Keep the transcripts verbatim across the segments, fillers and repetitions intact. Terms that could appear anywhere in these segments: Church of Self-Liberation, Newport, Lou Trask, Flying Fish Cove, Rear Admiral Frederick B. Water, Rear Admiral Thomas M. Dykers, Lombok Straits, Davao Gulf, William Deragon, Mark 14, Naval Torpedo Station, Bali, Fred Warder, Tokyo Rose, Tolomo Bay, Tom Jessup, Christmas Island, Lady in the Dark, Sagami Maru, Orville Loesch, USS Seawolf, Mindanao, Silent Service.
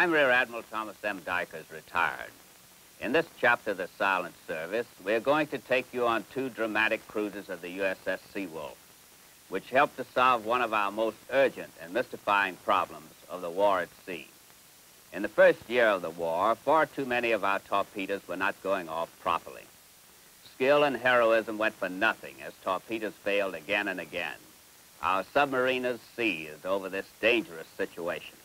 I'm Rear Admiral Thomas M. Dykers, retired. In this chapter of the Silent Service, we're going to take you on two dramatic cruises of the U S S Seawolf, which helped to solve one of our most urgent and mystifying problems of the war at sea. In the first year of the war, far too many of our torpedoes were not going off properly. Skill and heroism went for nothing as torpedoes failed again and again. Our submariners seized over this dangerous situation.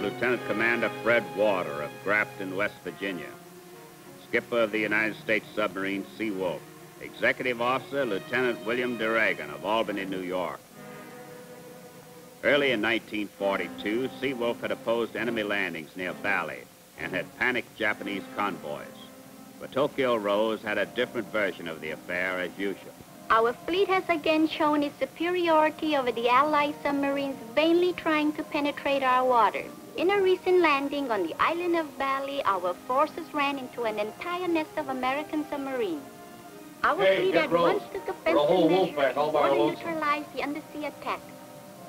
Lieutenant Commander Fred Warder of Grafton, West Virginia. Skipper of the United States submarine Seawolf. Executive Officer Lieutenant William Deragon of Albany, New York. Early in nineteen forty-two, Seawolf had opposed enemy landings near Bali and had panicked Japanese convoys. But Tokyo Rose had a different version of the affair as usual. Our fleet has again shown its superiority over the Allied submarines vainly trying to penetrate our waters. In a recent landing on the island of Bali, our forces ran into an entire nest of American submarines. Our hey, fleet at once took offensive measures in order to neutralize the undersea attack.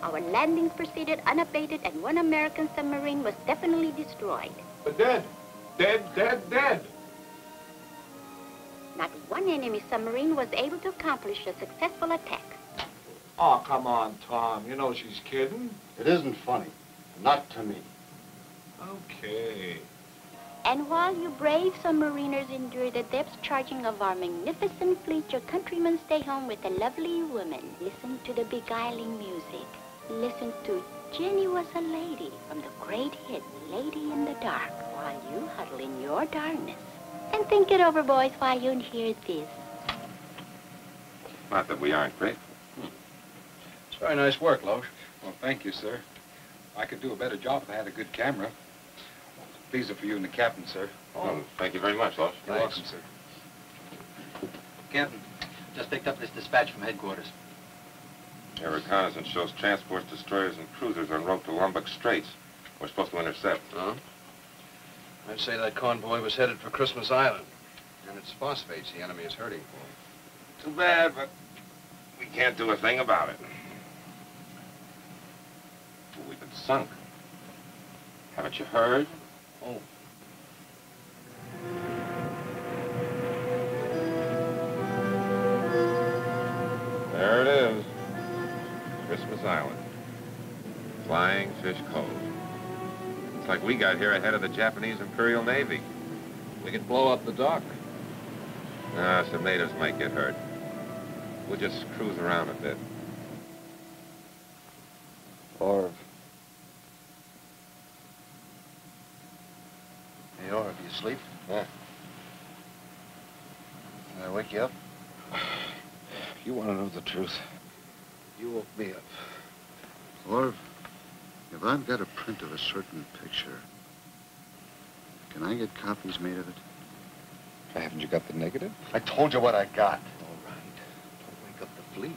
Our landings proceeded unabated and one American submarine was definitely destroyed. But dead, dead, dead, dead. Not one enemy submarine was able to accomplish a successful attack. Oh, come on, Tom. You know she's kidding. It isn't funny. Not to me. Okay. And while you brave submariners endure the depth charging of our magnificent fleet, your countrymen stay home with a lovely woman. Listen to the beguiling music. Listen to Jenny Was a Lady from the great hit Lady in the Dark while you huddle in your darkness. And think it over, boys, while you hear this. Not that we aren't grateful. Hmm. It's very nice work, Loesch. Well, thank you, sir. I could do a better job if I had a good camera. These are for you and the captain, sir. Oh, well, thank you very much, Loesch. You're Thanks. welcome, sir. Captain, just picked up this dispatch from headquarters. Air reconnaissance shows transports, destroyers, and cruisers en route to Lombok Straits. We're supposed to intercept. Huh? I'd say that convoy was headed for Christmas Island. And it's phosphates the enemy is hurting for. Too bad, but we can't do a thing about it. Well, we've been sunk. Haven't you heard? Oh. There it is. Christmas Island. Flying Fish Cove. It's like we got here ahead of the Japanese Imperial Navy. We could blow up the dock. Ah, some natives might get hurt. We'll just cruise around a bit. Orv. Hey, Orv, you asleep? Yeah. Did I wake you up? You want to know the truth. You woke me up. Orv. If I've got a print of a certain picture, can I get copies made of it? Haven't you got the negative? I told you what I got. All right. Don't wake up the fleet.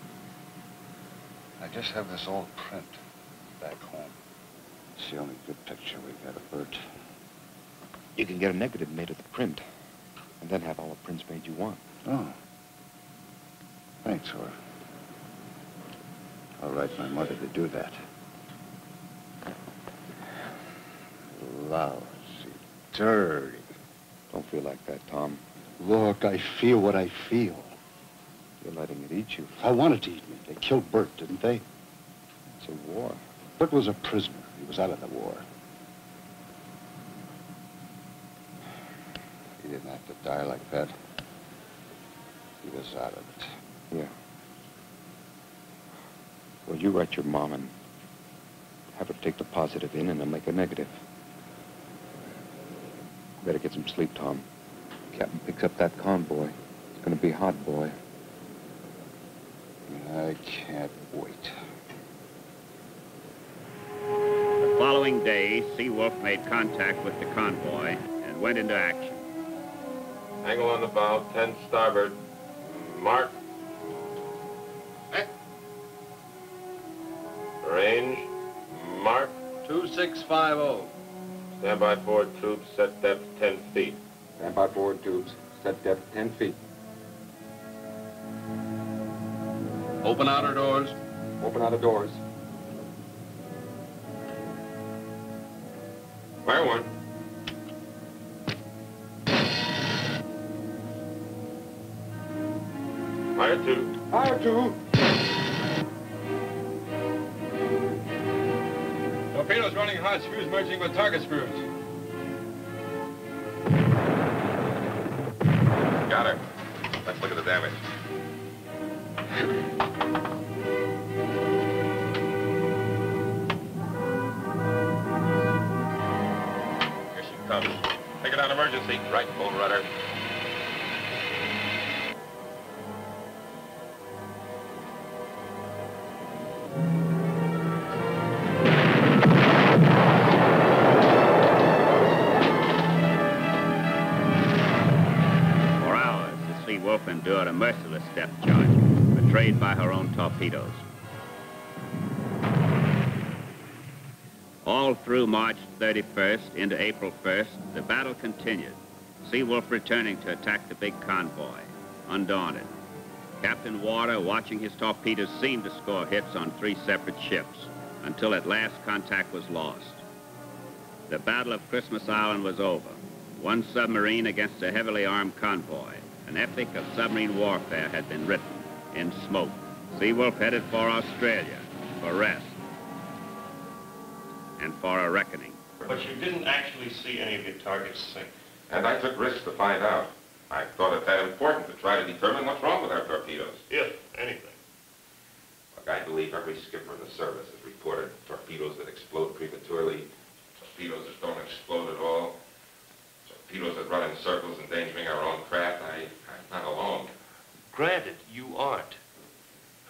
I just have this old print back home. It's the only good picture we've got of Bert. You can get a negative made of the print, and then have all the prints made you want. Oh. Thanks, Orv. I'll write my mother to do that. Lousy, dirty. Don't feel like that, Tom. Look, I feel what I feel. You're letting it eat you. I wanted to eat me. They killed Bert, didn't they? It's a war. Bert was a prisoner. He was out of the war. He didn't have to die like that. He was out of it. Yeah. Well, you write your mom and have her take the positive in and then make a negative. Better get some sleep, Tom. Captain picks up that convoy. It's gonna be hot, boy. I can't wait. The following day, Seawolf made contact with the convoy and went into action. Angle on the bow, ten starboard. Mark. Eh? Range. Mark. two six five oh. Stand by forward tubes, set depth ten feet. Stand by forward tubes, set depth ten feet. Open outer doors. Open outer doors. Fire one. Fire two. Fire two. Torpedoes running hot, screws merging with target screws. Got her. Let's look at the damage. Here she comes. Take it on emergency. Right, full rudder. Endured a merciless depth charge, betrayed by her own torpedoes. All through March thirty-first into April first, the battle continued, Seawolf returning to attack the big convoy, undaunted. Captain Water, watching his torpedoes, seemed to score hits on three separate ships, until at last contact was lost. The Battle of Christmas Island was over, one submarine against a heavily armed convoy. An epic of submarine warfare had been written in smoke. Seawolf headed for Australia, for rest, and for a reckoning. But you didn't actually see any of your targets sink. And I took risks to find out. I thought it that important to try to determine what's wrong with our torpedoes. If anything. Look, I believe every skipper in the service has reported torpedoes that explode prematurely, torpedoes that don't explode at all. Torpedoes that run in circles endangering our own craft, I, I'm not alone. Granted, you aren't.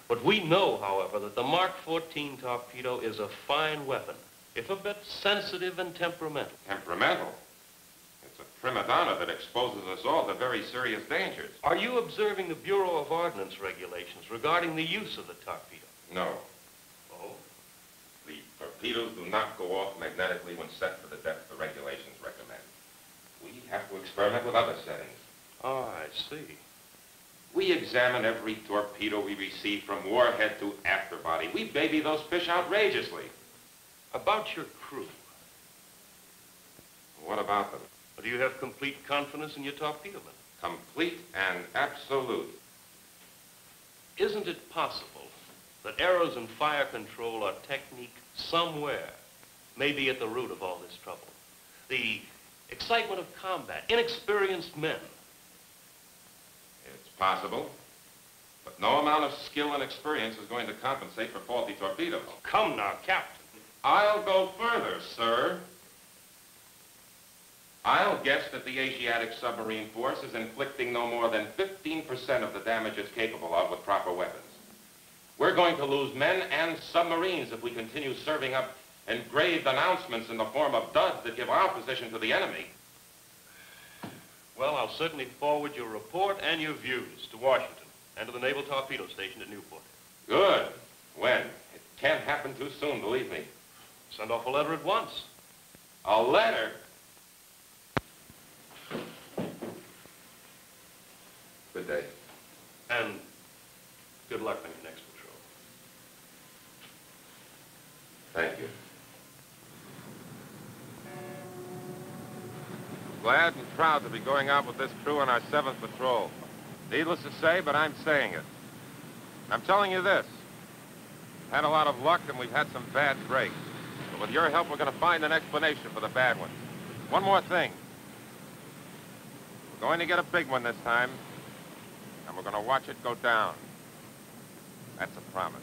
But we know, however, that the Mark fourteen torpedo is a fine weapon, if a bit sensitive and temperamental. Temperamental? It's a prima donna that exposes us all to very serious dangers. Are you observing the Bureau of Ordnance regulations regarding the use of the torpedo? No. Oh? The torpedoes do not go off magnetically when set for the depth the regulations recommend. We have to experiment with other settings. Oh, I see. We examine every torpedo we receive from warhead to afterbody. We baby those fish outrageously. About your crew. What about them? Do you have complete confidence in your torpedo men? Complete and absolute. Isn't it possible that errors in fire control or technique somewhere may be at the root of all this trouble? The excitement of combat, inexperienced men. It's possible, but no amount of skill and experience is going to compensate for faulty torpedoes. Oh, come now, Captain. I'll go further, sir. I'll guess that the Asiatic submarine force is inflicting no more than fifteen percent of the damage it's capable of with proper weapons. We're going to lose men and submarines if we continue serving up engraved announcements in the form of duds that give our position to the enemy. Well, I'll certainly forward your report and your views to Washington and to the Naval Torpedo Station at Newport. Good. When? It can't happen too soon, believe me. Send off a letter at once. A letter? Good day. And good luck on your next patrol. Thank you. Glad and proud to be going out with this crew on our seventh patrol. Needless to say, but I'm saying it. I'm telling you this. We've had a lot of luck and we've had some bad breaks. But with your help, we're going to find an explanation for the bad ones. One more thing. We're going to get a big one this time. And we're going to watch it go down. That's a promise.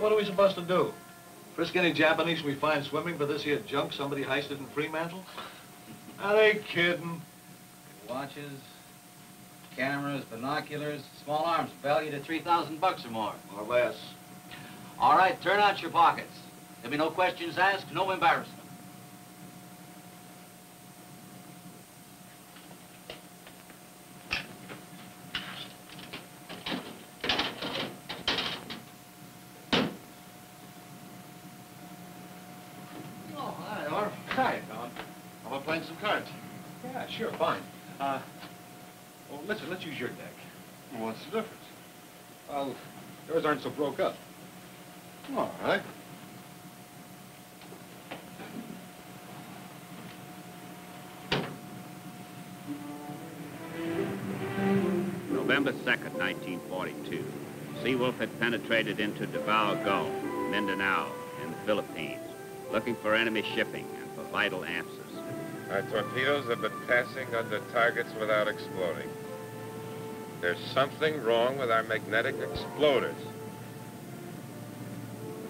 What are we supposed to do? Frisk any Japanese we find swimming for this here junk somebody heisted in Fremantle? Are they kidding? Watches, cameras, binoculars, small arms valued at three thousand bucks or more. Or less. All right, turn out your pockets. There'll be no questions asked, no embarrassment. Hi, Don. How about playing some cards? Yeah, sure, fine. Uh, well, listen, let's use your deck. Well, what's the difference? Well, yours aren't so broke up. All right. November second, nineteen forty-two, Seawolf had penetrated into Davao Gulf, Mindanao, and the Philippines, looking for enemy shipping and for vital answers. Our torpedoes have been passing under targets without exploding. There's something wrong with our magnetic exploders.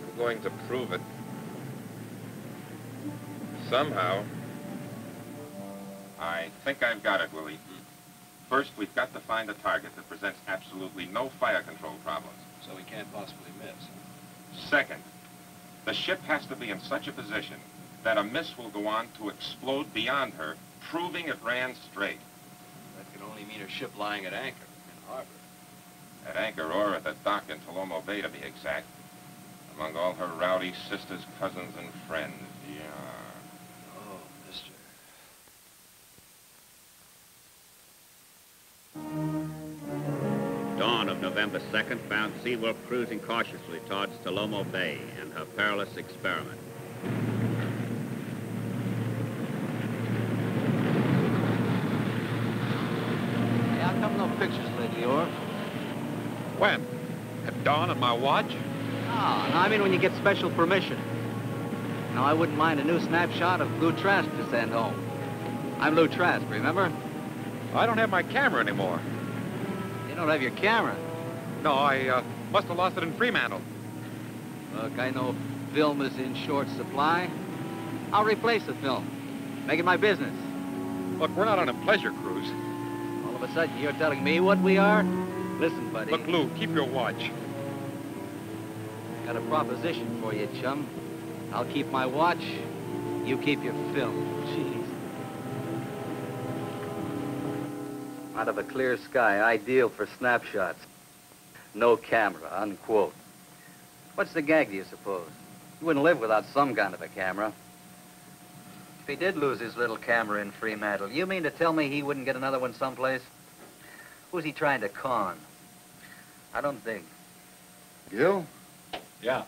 I'm going to prove it. Somehow. I think I've got it, Willie. First, we've got to find a target that presents absolutely no fire control problems. So we can't possibly miss. Second, the ship has to be in such a position that a miss will go on to explode beyond her, proving it ran straight. That could only mean a ship lying at anchor in harbor. At anchor or at the dock in Tolomo Bay, to be exact. Among all her rowdy sisters, cousins, and friends. Yeah. Oh, mister. Dawn of November second found Seawolf cruising cautiously towards Tolomo Bay and her perilous experiment. Hey, how come no pictures lately, Orv? When? At dawn on my watch? Oh, no, I mean when you get special permission. Now, I wouldn't mind a new snapshot of Lou Trask to send home. I'm Lou Trask, remember? I don't have my camera anymore. You don't have your camera? No, I uh, must have lost it in Fremantle. Look, I know film is in short supply. I'll replace the film. Make it my business. Look, we're not on a pleasure cruise. All of a sudden, you're telling me what we are? Listen, buddy. Look, Lou, keep your watch. Got a proposition for you, chum. I'll keep my watch. You keep your film. Jeez. Out of a clear sky, ideal for snapshots. No camera, unquote. What's the gag, do you suppose? You wouldn't live without some kind of a camera. If he did lose his little camera in Fremantle, you mean to tell me he wouldn't get another one someplace? Who's he trying to con? I don't think. Gil? Yeah?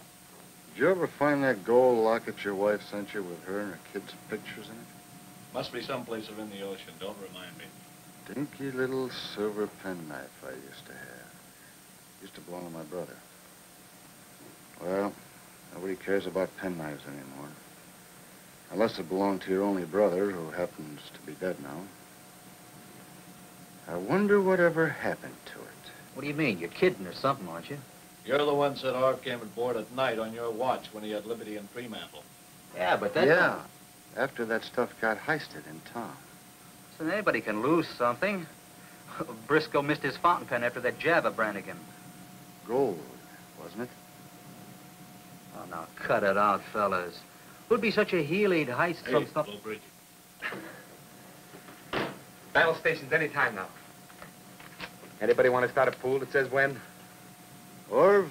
Did you ever find that gold locket your wife sent you with her and her kids' pictures in it? Must be someplace up in the ocean. Don't remind me. Dinky little silver penknife I used to have. Used to belong to my brother. Well, nobody cares about penknives anymore. Unless it belonged to your only brother, who happens to be dead now. I wonder whatever happened to it. What do you mean? You're kidding or something, aren't you? You're the one said Orv came aboard at night on your watch when he had liberty in Fremantle. Yeah, but that... Yeah, time... after that stuff got heisted in town. And anybody can lose something. Briscoe missed his fountain pen after that jab of Brannigan. Gold, wasn't it? Oh, now cut it out, fellas. Who'd be such a heel-eyed heist hey, from something? Battle stations any time now. Anybody want to start a pool that says when? Orv,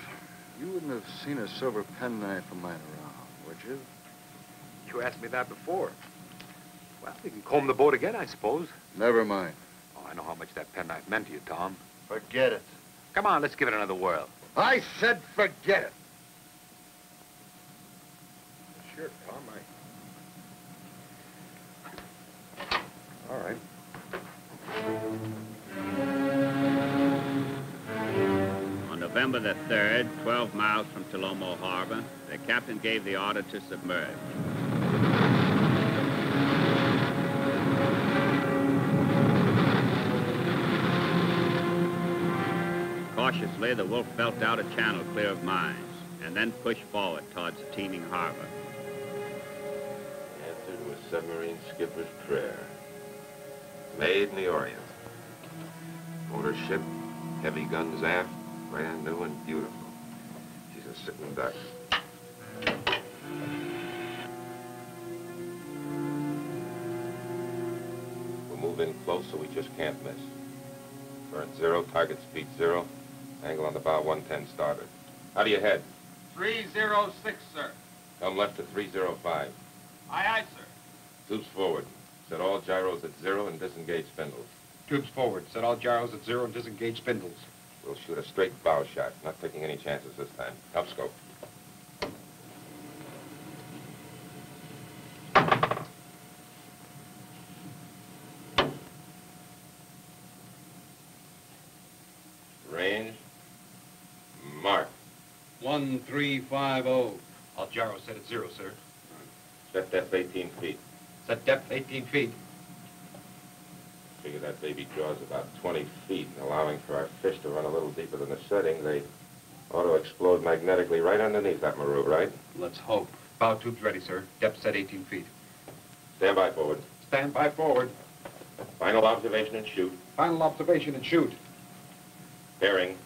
you wouldn't have seen a silver penknife of mine around, would you? You asked me that before. Well, we can comb the boat again, I suppose. Never mind. Oh, I know how much that penknife meant to you, Tom. Forget it. Come on, let's give it another whirl. I said forget it. Sure, Tom, I... All right. On November the third, twelve miles from Tolomo Harbor, the captain gave the order to submerge. Cautiously, the Wolf belt out a channel clear of mines, and then pushed forward towards a teeming harbor. Answered with submarine skipper's prayer. Made in the Orient. Motor ship, heavy guns aft, brand new and beautiful. She's a sitting duck. We'll move in close so we just can't miss. Current zero, target speed zero. Angle on the bow, one ten starboard. How do you head? three zero six, sir. Come left to three zero five. Aye, aye, sir. Tubes forward. Set all gyros at zero and disengage spindles. Tubes forward. Set all gyros at zero and disengage spindles. We'll shoot a straight bow shot. Not taking any chances this time. Help scope. Range. Mark. One, three, five, oh. All gyros set at zero, sir. Set depth eighteen feet. Set depth eighteen feet. Figure that baby draws about twenty feet, and allowing for our fish to run a little deeper than the setting, they ought to explode magnetically right underneath that Maru, right? Let's hope. Bow tubes ready, sir. Depth set eighteen feet. Stand by forward. Stand by forward. Final observation and shoot. Final observation and shoot. Bearing.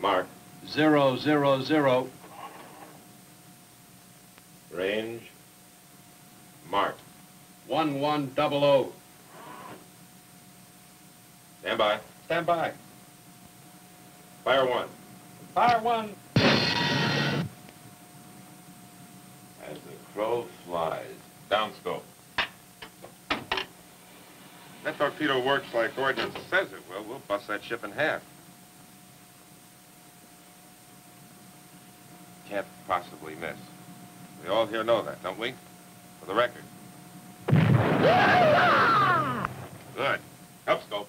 Mark. Zero, zero, zero. Range. Mark. One, one, double O. Stand by. Stand by. Fire one. Fire one. As the crow flies. Downscope. That torpedo works like ordnance says it will. We'll bust that ship in half. Can't possibly miss. We all here know that, don't we? For the record. Good. Help scope.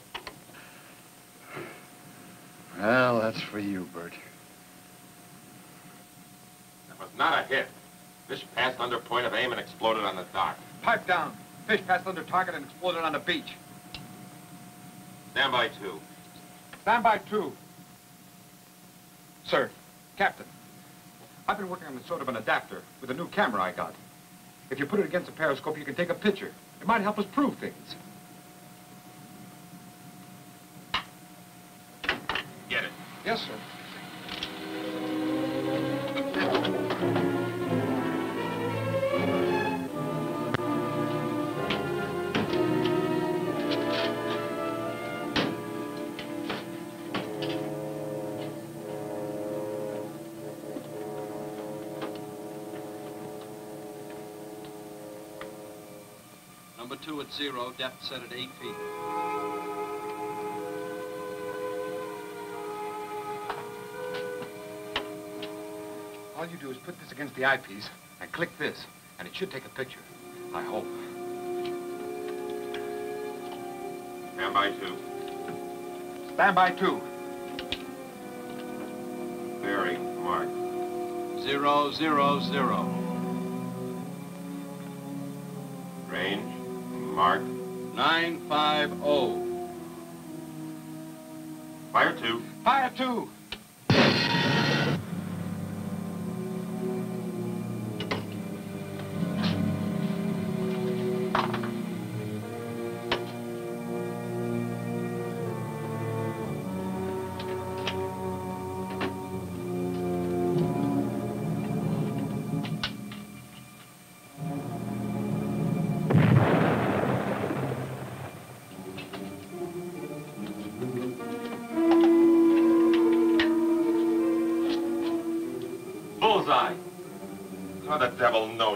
Well, that's for you, Bert. That was not a hit. Fish passed under point of aim and exploded on the dock. Pipe down. Fish passed under target and exploded on the beach. Stand by two. Stand by two. Sir, Captain, I've been working on sort of an adapter with a new camera I got. If you put it against a periscope, you can take a picture. It might help us prove things. Get it. Yes, sir. Number two at zero, depth set at eight feet. All you do is put this against the eyepiece and click this, and it should take a picture. I hope. Stand by two. Stand by two. Bearing mark. Zero, zero, zero. Range. Mark. Nine, five, oh. Fire two. Fire two.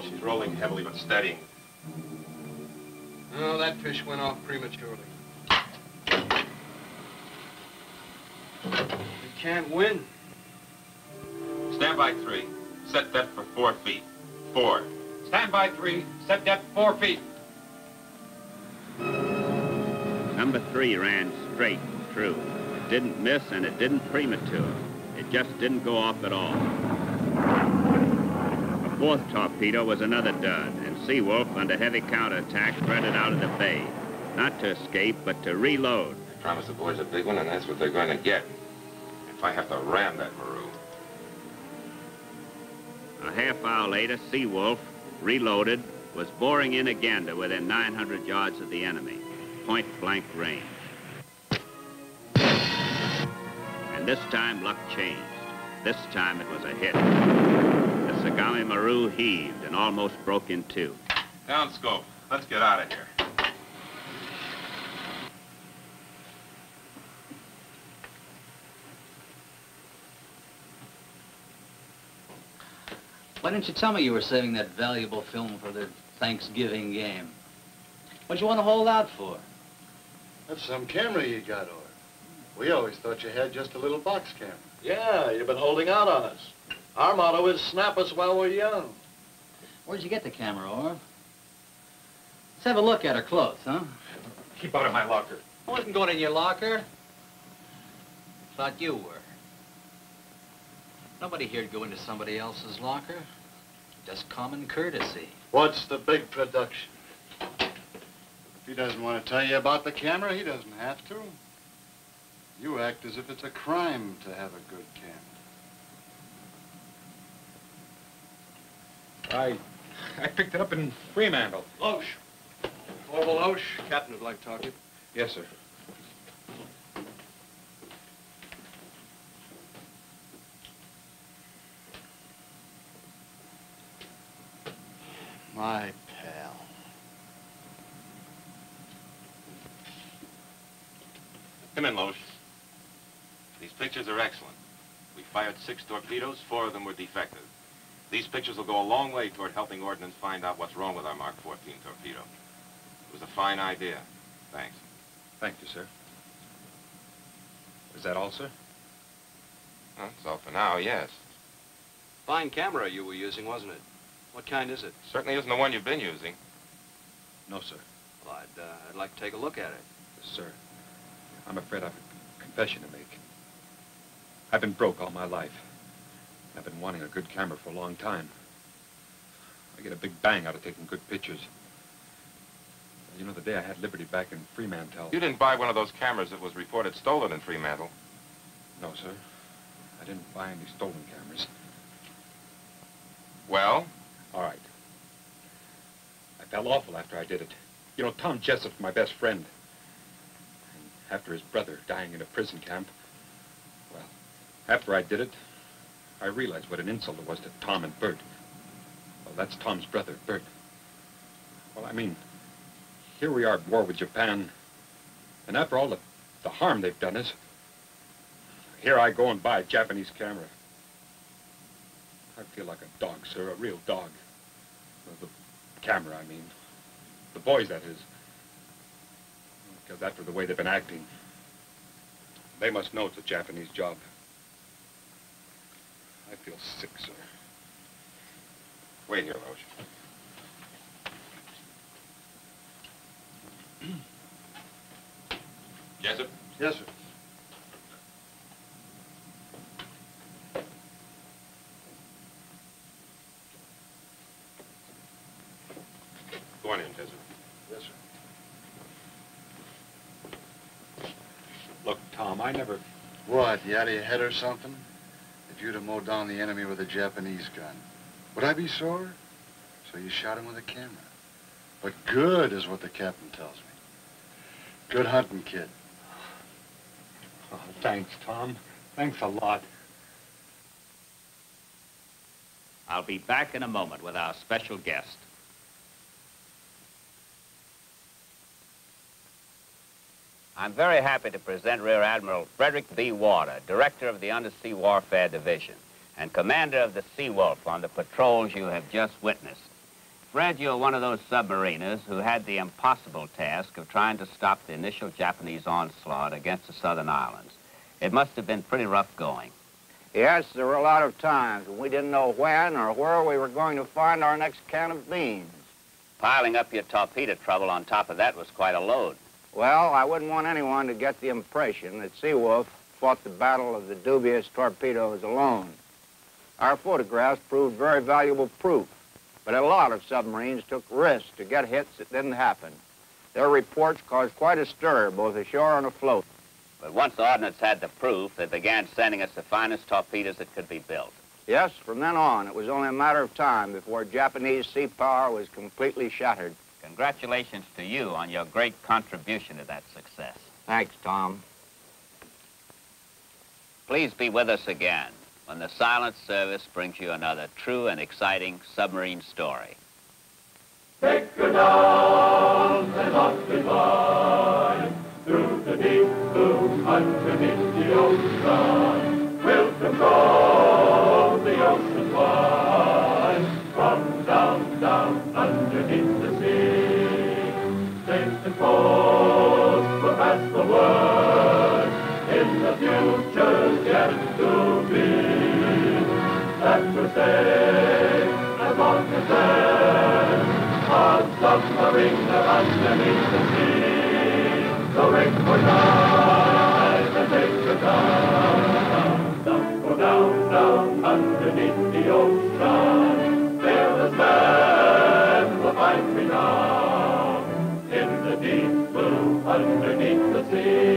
She's rolling heavily, but steadying. Oh, that fish went off prematurely. We can't win. Stand by three. Set depth for four feet. Four. Stand by three. Set depth four feet. Number three ran straight and true. It didn't miss, and it didn't premature. It just didn't go off at all. The fourth torpedo was another dud, and Seawolf, under heavy counterattack, threaded out of the bay. Not to escape, but to reload. I promised the boys a big one, and that's what they're going to get. If I have to ram that Maru. A half hour later, Seawolf, reloaded, was boring in again to within nine hundred yards of the enemy. Point blank range. And this time, luck changed. This time, it was a hit. Sagami Maru heaved and almost broke in two. Downscope. Let's get out of here. Why didn't you tell me you were saving that valuable film for the Thanksgiving game? What'd you want to hold out for? That's some camera you got, Orv. We always thought you had just a little box camera. Yeah, you've been holding out on us. Our motto is snap us while we're young. Where'd you get the camera, Orv? Let's have a look at her clothes, huh? Keep out of my locker. I wasn't going in your locker. Thought you were. Nobody here'd go into somebody else's locker. Just common courtesy. What's the big production? If he doesn't want to tell you about the camera, he doesn't have to. You act as if it's a crime to have a good camera. I... I picked it up in Fremantle. Loesch. Orville Loesch. Captain would like to talk to you. Yes, sir. My pal. Come in, Loesch. These pictures are excellent. We fired six torpedoes, four of them were defective. These pictures will go a long way toward helping Ordnance find out what's wrong with our Mark fourteen torpedo. It was a fine idea. Thanks. Thank you, sir. Is that all, sir? Well, that's all for now, yes. Fine camera you were using, wasn't it? What kind is it? Certainly isn't the one you've been using. No, sir. Well, I'd, uh, I'd like to take a look at it. Yes, sir. I'm afraid I have a confession to make. I've been broke all my life. I've been wanting a good camera for a long time. I get a big bang out of taking good pictures. You know, the day I had Liberty back in Fremantle... You didn't buy one of those cameras that was reported stolen in Fremantle. No, sir. I didn't buy any stolen cameras. Well? All right. I felt awful after I did it. You know, Tom Jessup's my best friend. And after his brother dying in a prison camp, well, after I did it, I realized what an insult it was to Tom and Bert. Well, that's Tom's brother, Bert. Well, I mean, here we are at war with Japan, and after all the, the harm they've done us, here I go and buy a Japanese camera. I feel like a dog, sir, a real dog. The camera, I mean. The boys, that is. Because after the way they've been acting, they must know it's a Japanese job. I feel sick, sir. Wait here, Loesch. Jessup? Yes, sir. Go on in, Jessup. Yes, sir. Look, Tom, I never... What, you out of your head or something? If you'd have mowed down the enemy with a Japanese gun, would I be sore? So you shot him with a camera. But good is what the captain tells me. Good hunting, kid. Oh, thanks, Tom. Thanks a lot. I'll be back in a moment with our special guest. I'm very happy to present Rear Admiral Frederick B. Water, Director of the Undersea Warfare Division and Commander of the Seawolf on the patrols you have just witnessed. Fred, you're one of those submariners who had the impossible task of trying to stop the initial Japanese onslaught against the southern islands. It must have been pretty rough going. Yes, there were a lot of times when we didn't know when or where we were going to find our next can of beans. Piling up your torpedo trouble on top of that was quite a load. Well, I wouldn't want anyone to get the impression that Seawolf fought the battle of the dubious torpedoes alone. Our photographs proved very valuable proof, but a lot of submarines took risks to get hits that didn't happen. Their reports caused quite a stir, both ashore and afloat. But once the Ordnance had the proof, they began sending us the finest torpedoes that could be built. Yes, from then on, it was only a matter of time before Japanese sea power was completely shattered. Congratulations to you on your great contribution to that success. Thanks, Tom. Please be with us again when the Silent Service brings you another true and exciting submarine story. Take her down and off we fly, through the deep blue underneath the ocean sun. We'll control the ocean wide, from down, down underneath the sea. submarine underneath the sea. The rig will rise, the rig will down, down, go down, down, underneath the ocean. Fearless men will find me now, in the deep blue, underneath the sea.